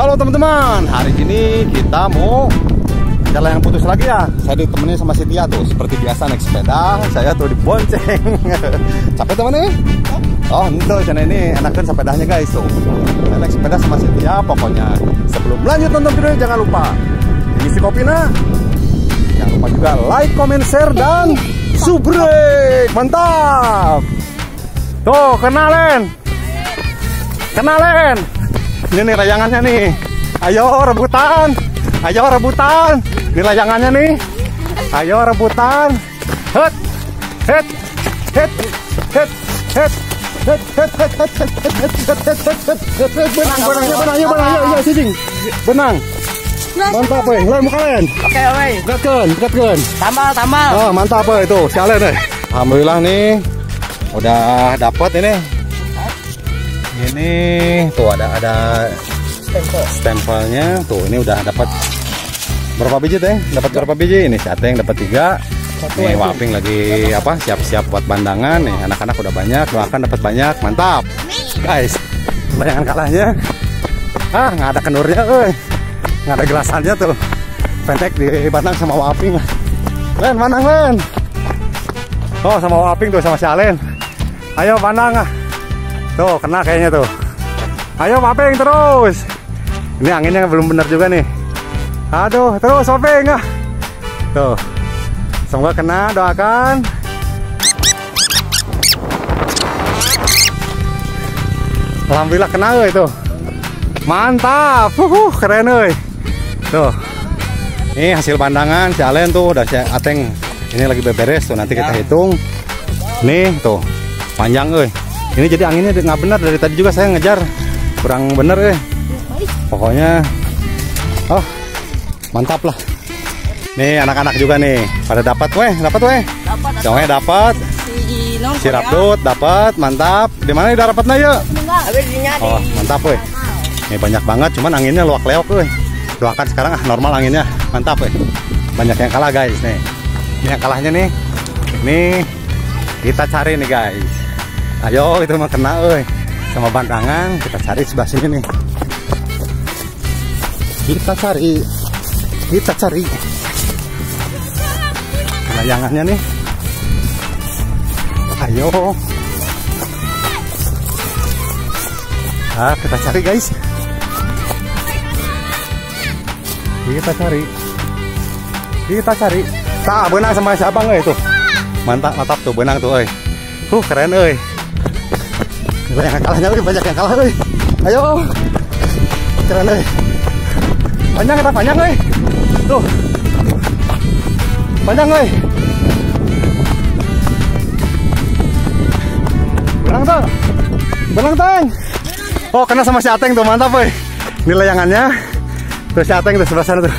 Halo teman-teman, hari ini kita mau jalan yang putus lagi ya. Saya ditemani sama Cynthia tuh, seperti biasa naik sepeda, saya tuh dibonceng. Capek teman nih? Oh, entuh, channel ini enakan sepedanya guys tuh. Saya naik sepeda sama Cynthia pokoknya. Sebelum lanjut nonton videonya jangan lupa isi kopinya. Jangan lupa juga like, comment, share, dan subrek. Mantap. Tuh, kenalen. Ini nih layangannya nih. Ayo rebutan. Ini layangannya nih. Ayo rebutan. Hit. Benang. Mantap weh, lain mau kalian. Oke weh. Dekatkan. Tambal. Oh, mantap weh itu. Sekalian weh. Alhamdulillah nih. Udah dapat ini. Ini tuh ada stempelnya tuh, ini udah dapat berapa biji teh? Dapat berapa biji? Ini Sateng dapat 3. Nih Waping lagi apa? Siap-siap buat pandangan nih. Anak-anak udah banyak, doakan dapat banyak. Mantap. Guys, bayangan kalahnya. Ah, nggak ada kendurnya euy. Nggak ada gelasannya tuh. Pendek di bandang sama Waping. Len, bandang Len. Oh, sama Waping tuh sama si Alen. Ayo bandang ah. Tuh, kena kayaknya tuh. Ayo Waping terus. Ini anginnya belum benar juga nih. Aduh, terus Waping ah. Tuh. Semoga kena, doakan. Alhamdulillah kena euy tuh. Mantap. Keren euy. Tuh. Ini hasil pandangan si Alen tuh udah si Ateng. Ini lagi beberes tuh, nanti kita hitung. Nih tuh. Panjang euy. Ini jadi anginnya nggak benar, dari tadi juga saya ngejar kurang bener pokoknya. Oh mantap lah nih, anak-anak juga nih pada dapat. Cowoknya dapat, si Rapdut dapat. Mantap. Di mana udah rapatnya ya? Oh mantap weh, ini banyak banget, cuman anginnya luak leok weh. Doakan sekarang ah, normal anginnya. Mantap weh, banyak yang kalah guys nih. Ini yang kalahnya nih, ini kita cari nih guys. Ayo itu mau kena oi. Sama bantangan kita cari sebelah sini nih. Kita cari. Layangannya nih. Ayo. Ah, kita cari guys. Kita cari. Tah, benang sama si Abang oi tuh. Mantap tuh benang tuh oi. Keren oi. Banyak yang kalah woi. Ayo. Keren woi. Panjang woi. Tuh. Panjang woi. Belang tang. Oh, kena sama si Ateng tuh, mantap woi. Ini layangannya. Terus si Ateng tuh sebelah sana tuh.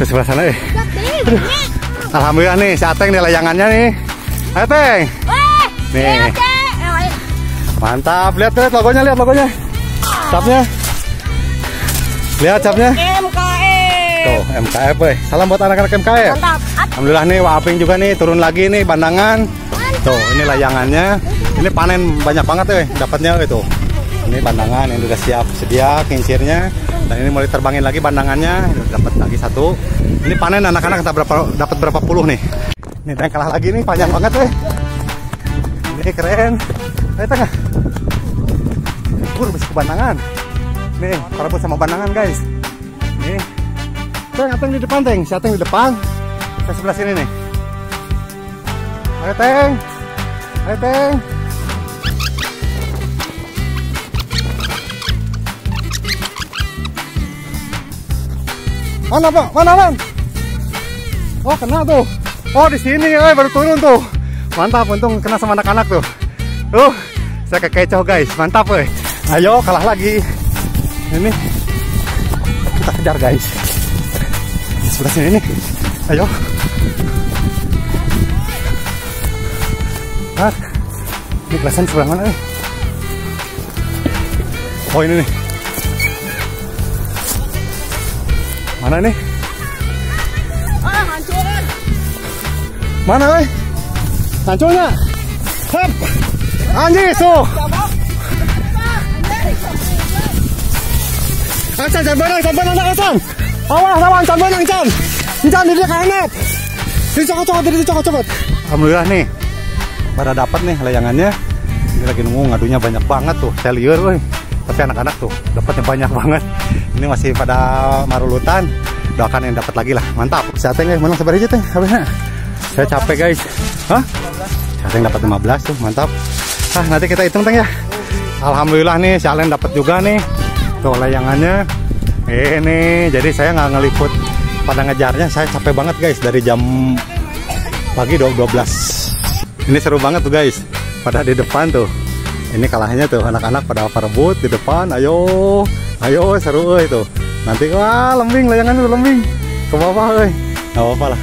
Terus sebelah sana woi. Alhamdulillah nih si Ateng nih layangannya nih. Ayo Teng. Nih. Mantap, lihat logonya. Capnya. Lihat capnya. MKF. Tuh, MKF weh. Salam buat anak-anak MKF. Mantap. Alhamdulillah nih Waping juga nih turun lagi nih bandangan. Tuh, ini layangannya. Ini panen banyak banget weh dapatnya itu. Ini bandangan yang sudah siap sedia kincirnya. Dan ini mulai terbangin lagi bandangannya. Dapat lagi satu. Ini panen anak-anak dapat berapa puluh nih. Ini yang kalah lagi nih, panjang banget weh. Ini keren. Ayo tengah. Masih ke bandangan. Nih, karabut sama bandangan guys. Nih. Teng di depan, Teng. Si Ateng di depan. Saya sebelah sini nih. Ayo Teng. Mana, Pak? Mana, Lan? Oh, kena tuh. Oh, di sini. Eh, baru turun tuh. Mantap, untung kena sama anak-anak tuh. Saya kekecoh guys, mantap weh. Ayo kalah lagi. Ini kita kejar guys. Di sebelah sini nih. Ayo. Nah, ini kelasan sebelah mana nih? Oh ini nih. Mana nih? Ah hancur. Mana weh? Hancurnya. Hap. Anjir, so. Acan, jangan benang, Acan. Awas, awan, jangan benang, Acan. Acan, ini kayak enak. Ini cokot. Alhamdulillah nih, pada dapat nih layangannya. Ini lagi nunggu ngadunya banyak banget tuh, saya liur, woy. Tapi anak-anak tuh dapatnya banyak banget. Ini masih pada marulutan. Doakan yang dapat lagi lah, mantap. Saya teng, guys, menang sabar aja teng. Saya capek guys. Hah? Saya teng dapat 15 tuh, mantap. Ah, nanti kita hitung teng ya. Alhamdulillah nih, si Alen dapat juga nih. Tuh layangannya. Ini, jadi saya nggak ngeliput pada ngejarnya. Saya capek banget guys dari jam pagi 12. Ini seru banget tuh guys. Pada di depan tuh. Ini kalahnya tuh anak-anak pada perebut di depan. Ayo seru itu. Nanti wah lembing layangan tuh lembing ke bawah euy. Enggak apa-apa lah.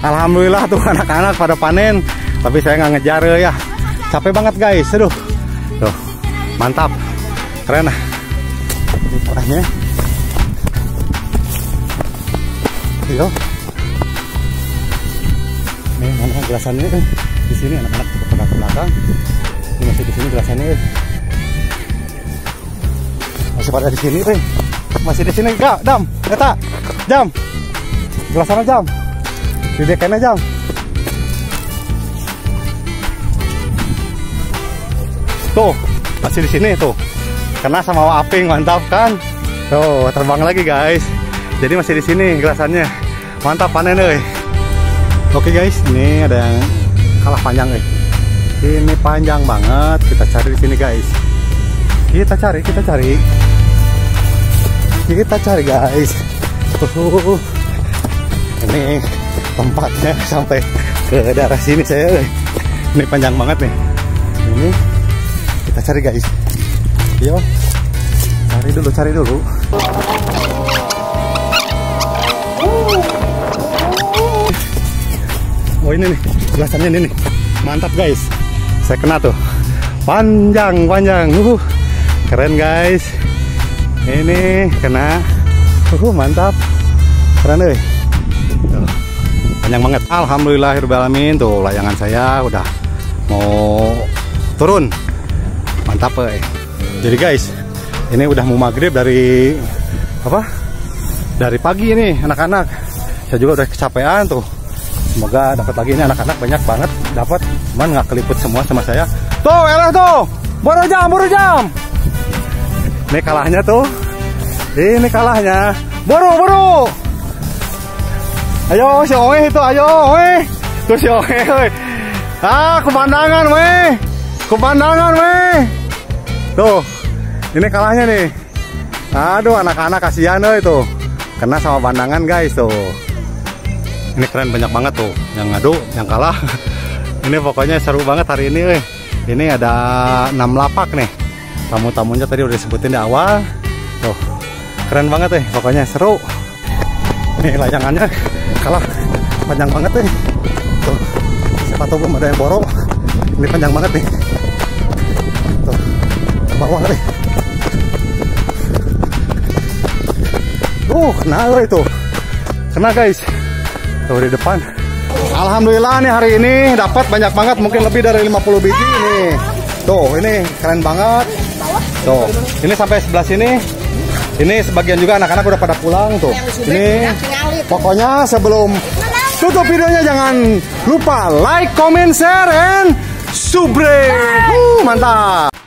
Alhamdulillah tuh anak-anak pada panen, tapi saya nggak ngejar ya. Capek banget guys. Aduh. Tuh. Mantap. Keren lah. Ini parahnya. Yo. Nih, mana gelasannya kan? Di sini anak-anak cukup pada ke belakang. Ini masih di sini gelasannya. Masih pada di sini, Rin. Masih di sini, Kak. Dam, eta. Jam. Gelasannya jam. Di dekannya jam. Tuh, masih di sini tuh. Kena sama aping, mantap kan? Tuh, terbang lagi, guys. Jadi masih di sini gelasannya. Mantap panen, euy. Oke, guys, ini ada yang kalah panjang nih. Ini panjang banget. Kita cari di sini guys. Kita cari guys. Ini tempatnya sampai ke daerah sini saya. Ini panjang banget nih. Ini kita cari guys. Yo, cari dulu. Oh ini nih. Gelasannya ini nih. Mantap guys. Saya kena tuh. Panjang. Keren guys. Ini kena. Mantap. Keren deh. Panjang banget. Alhamdulillahirrahmanirrahim. Tuh layangan saya udah mau turun. Mantap eh. Jadi guys, ini udah mau maghrib dari apa? Dari pagi ini anak-anak. Saya juga udah kecapean tuh. Semoga dapat lagi ini anak-anak banyak banget dapat, cuman nggak keliput semua sama saya. Tuh, elah tuh, boru jam. Ini kalahnya tuh, boru. Ayo si Oe itu, ayo Oe, tuh si Oe, Oe. Ah, kemandangan, Oe. Tuh, ini kalahnya nih. Aduh, anak-anak kasihan Oe tuh, kena sama pandangan guys tuh. Ini keren banyak banget tuh yang ngadu, yang kalah. Ini pokoknya seru banget hari ini. Ini ada 6 lapak nih. Tamu-tamunya tadi udah disebutin di awal. Tuh, keren banget pokoknya seru. Nih layangannya kalah panjang banget nih. Tuh, siapa tahu belum ada yang borok. Ini panjang banget nih. Tuh, bawah nih. Kena itu. Kena guys. Tuh, di depan. Alhamdulillah nih hari ini dapat banyak banget, mungkin lebih dari 50 biji nih. Tuh, ini keren banget. Tuh, ini sampai sebelah sini. Ini sebagian juga anak-anak udah pada pulang tuh. Ini pokoknya sebelum tutup videonya jangan lupa like, comment, share, and subscribe. Mantap.